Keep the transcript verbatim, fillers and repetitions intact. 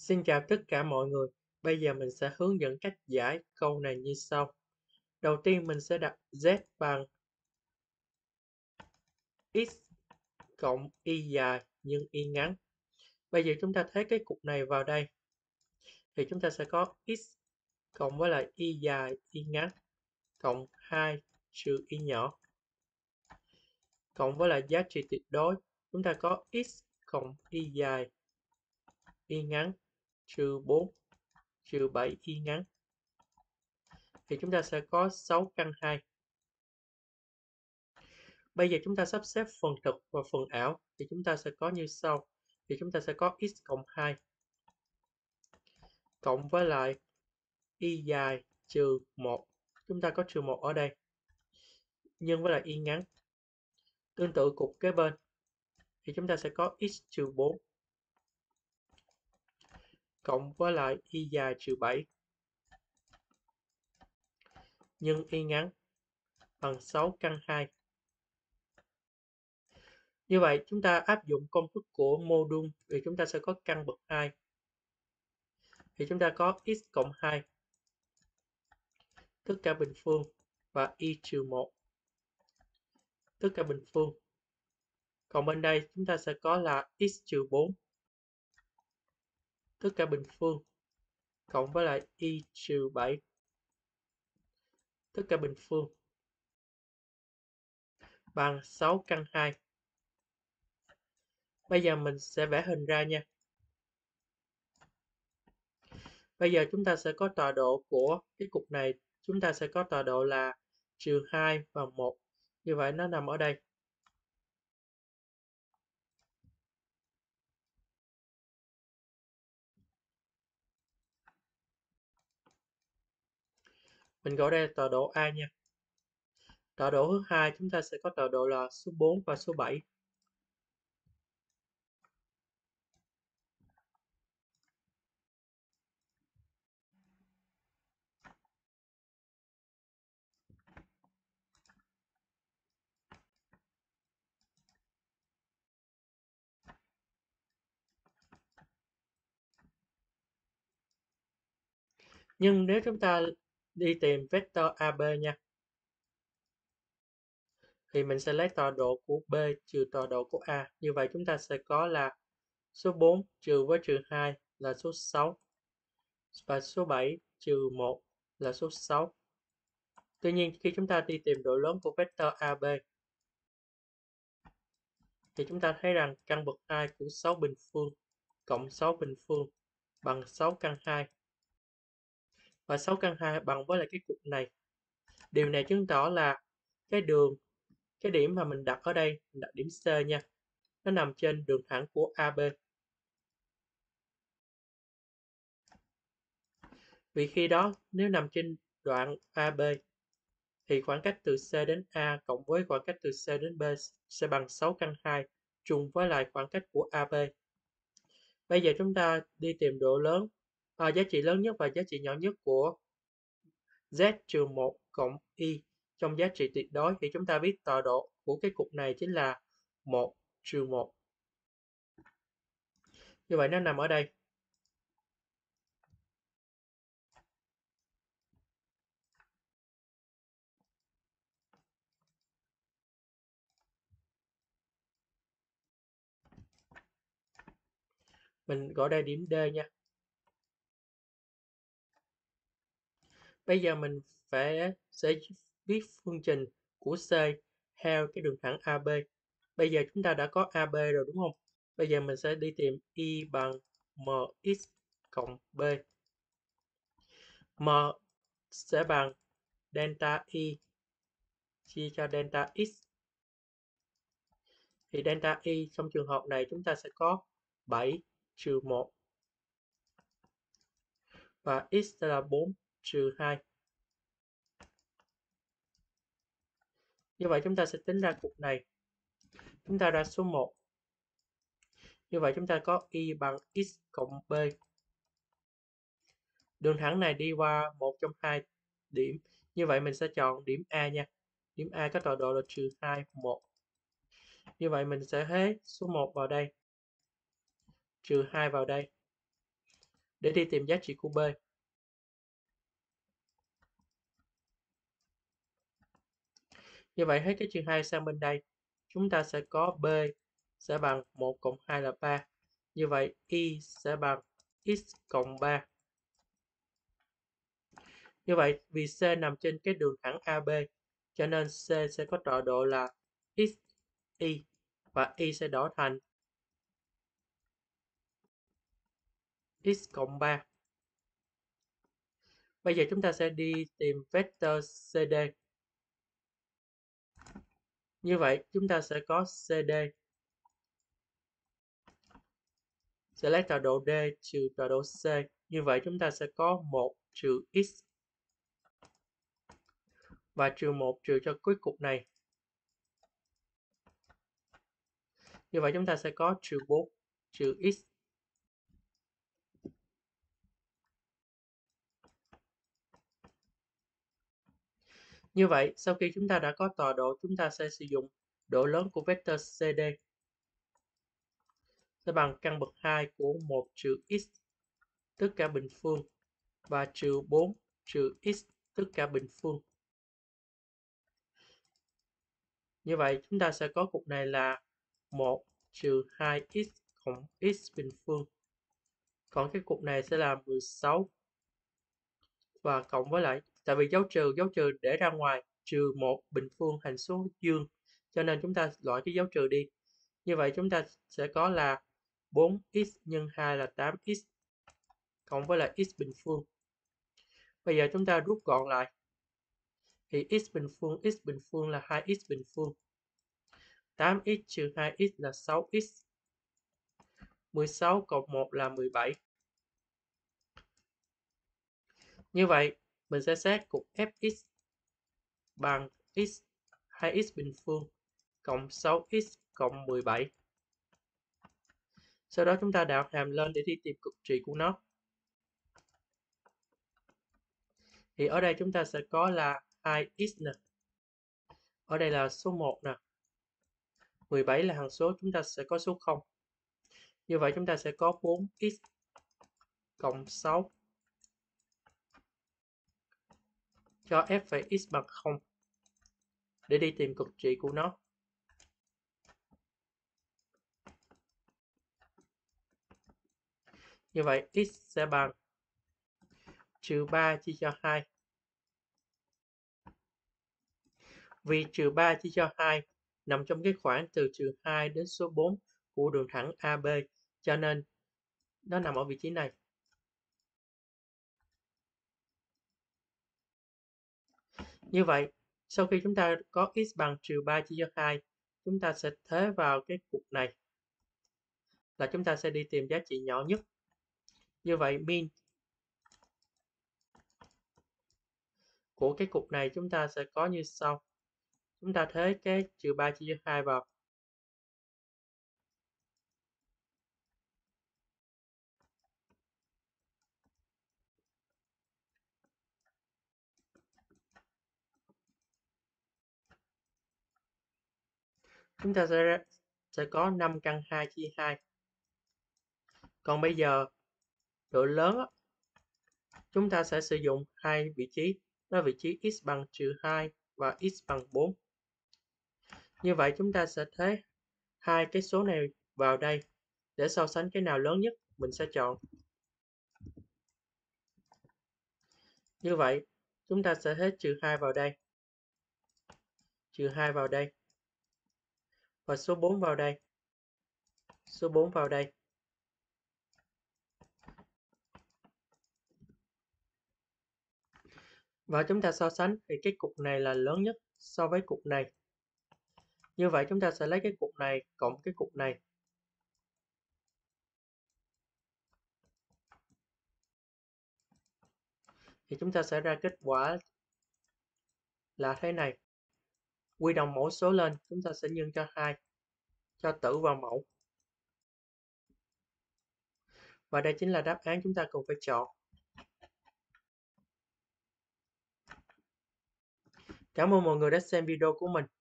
Xin chào tất cả mọi người, bây giờ mình sẽ hướng dẫn cách giải câu này như sau. Đầu tiên mình sẽ đặt Z bằng X cộng Y dài nhưng Y ngắn. Bây giờ chúng ta thấy cái cục này vào đây, thì chúng ta sẽ có X cộng với lại Y dài Y ngắn cộng hai trừ Y nhỏ. Cộng với lại giá trị tuyệt đối, chúng ta có X cộng Y dài Y ngắn trừ bốn trừ bảy Y ngắn, thì chúng ta sẽ có sáu căn hai. Bây giờ chúng ta sắp xếp phần thực và phần ảo thì chúng ta sẽ có như sau, thì chúng ta sẽ có x cộng hai cộng với lại y dài trừ một, chúng ta có trừ một ở đây, nhân với lại y ngắn. Tương tự cục kế bên thì chúng ta sẽ có x trừ bốn cộng với lại y dài trừ bảy nhân y ngắn bằng sáu căn hai. Như vậy chúng ta áp dụng công thức của mô đun thì chúng ta sẽ có căn bậc hai. Thì chúng ta có x cộng hai tất cả bình phương và y trừ một tất cả bình phương. Còn bên đây chúng ta sẽ có là x trừ bốn tất cả bình phương cộng với lại y trừ bảy tất cả bình phương bằng sáu căn hai. Bây giờ mình sẽ vẽ hình ra nha. Bây giờ chúng ta sẽ có tọa độ của cái cục này, chúng ta sẽ có tọa độ là trừ hai và một. Như vậy nó nằm ở đây. Mình gọi đây là tọa độ A nha. Tọa độ thứ hai chúng ta sẽ có tọa độ là số bốn và số bảy. Nhưng nếu chúng ta đi tìm vector a bê nha, thì mình sẽ lấy tọa độ của B trừ tọa độ của A. Như vậy chúng ta sẽ có là số bốn trừ với trừ hai là số sáu, và số bảy trừ một là số sáu. Tuy nhiên khi chúng ta đi tìm độ lớn của vector a bê, thì chúng ta thấy rằng căn bậc hai của sáu bình phương cộng sáu bình phương bằng sáu căn hai. Và sáu căn hai bằng với lại cái cục này. Điều này chứng tỏ là cái đường, cái điểm mà mình đặt ở đây, mình đặt điểm C nha, nó nằm trên đường thẳng của a bê. Vì khi đó nếu nằm trên đoạn a bê thì khoảng cách từ C đến A cộng với khoảng cách từ C đến B sẽ bằng sáu căn hai trùng với lại khoảng cách của a bê. Bây giờ chúng ta đi tìm độ lớn, À, giá trị lớn nhất và giá trị nhỏ nhất của Z trừ một cộng Y trong giá trị tuyệt đối, thì chúng ta biết tọa độ của cái cục này chính là một trừ một. Như vậy nó nằm ở đây. Mình gọi đây điểm D nha. Bây giờ mình phải sẽ viết phương trình của C theo cái đường thẳng a bê. Bây giờ chúng ta đã có a bê rồi đúng không? Bây giờ mình sẽ đi tìm Y bằng mx cộng B. M sẽ bằng delta Y chia cho delta X. Thì delta Y trong trường hợp này chúng ta sẽ có bảy trừ một. Và X sẽ là bốn trừ hai. Như vậy chúng ta sẽ tính ra cục này. Chúng ta ra số một. Như vậy chúng ta có Y bằng X cộng B. Đường thẳng này đi qua một trong hai điểm. Như vậy mình sẽ chọn điểm A nha. Điểm A có tọa độ là trừ hai, một. Như vậy mình sẽ hết số một vào đây, trừ hai vào đây. để đi tìm giá trị của B. Như vậy hết cái chương hai sang bên đây, chúng ta sẽ có B sẽ bằng một cộng hai là ba. Như vậy Y sẽ bằng X cộng ba. Như vậy vì C nằm trên cái đường thẳng a bê, cho nên C sẽ có tọa độ là X, Y và Y sẽ đổi thành X cộng ba. Bây giờ chúng ta sẽ đi tìm vector xê đê. Như vậy chúng ta sẽ có xê đê sẽ lấy tọa độ D trừ tọa độ C. Như vậy chúng ta sẽ có một trừ X và trừ một trừ cho cuối cục này. Như vậy chúng ta sẽ có trừ bốn trừ X. Như vậy sau khi chúng ta đã có tọa độ, chúng ta sẽ sử dụng độ lớn của vector xê đê sẽ bằng căn bậc hai của một trừ X tất cả bình phương và trừ bốn trừ X tất cả bình phương. Như vậy chúng ta sẽ có cục này là một trừ hai x cộng x bình phương. Còn cái cục này sẽ là mười sáu. Và cộng với lại, tại vì dấu trừ, dấu trừ để ra ngoài, trừ một bình phương hàm số dương. Cho nên chúng ta loại cái dấu trừ đi. Như vậy chúng ta sẽ có là bốn x nhân hai là tám x cộng với lại x bình phương. Bây giờ chúng ta rút gọn lại. Thì x bình phương, x bình phương là hai x bình phương. tám x trừ hai x là sáu x. mười sáu cộng một là mười bảy. Như vậy, mình sẽ xét cục fx bằng x, hai x bình phương cộng sáu x cộng mười bảy. Sau đó chúng ta đạo hàm lên để đi tìm cực trị của nó. Thì ở đây chúng ta sẽ có là hai x nè. Ở đây là số một nè. mười bảy là hằng số, chúng ta sẽ có số không. Như vậy chúng ta sẽ có bốn x cộng sáu cho f' x bằng không để đi tìm cực trị của nó. Như vậy x sẽ bằng trừ ba chia cho hai. Vì trừ ba chia cho hai nằm trong cái khoảng từ trừ hai đến số bốn của đường thẳng a bê, cho nên nó nằm ở vị trí này. Như vậy, sau khi chúng ta có x bằng trừ ba chia cho hai, chúng ta sẽ thế vào cái cục này là chúng ta sẽ đi tìm giá trị nhỏ nhất. Như vậy, min của cái cục này chúng ta sẽ có như sau. Chúng ta thế cái trừ ba chia cho hai vào. Chúng ta sẽ, sẽ có năm căn hai chia hai. Còn bây giờ, độ lớn, chúng ta sẽ sử dụng hai vị trí. Đó là vị trí x bằng trừ hai và x bằng bốn. Như vậy chúng ta sẽ thế hai cái số này vào đây để so sánh cái nào lớn nhất mình sẽ chọn. Như vậy chúng ta sẽ thế trừ hai vào đây, trừ hai vào đây và số bốn vào đây, số bốn vào đây. Và chúng ta so sánh thì cái cục này là lớn nhất so với cục này. Như vậy chúng ta sẽ lấy cái cục này cộng cái cục này. Thì chúng ta sẽ ra kết quả là thế này. Quy đồng mẫu số lên, chúng ta sẽ nhân cho hai, cho tử vào mẫu. Và đây chính là đáp án chúng ta cần phải chọn. Cảm ơn mọi người đã xem video của mình.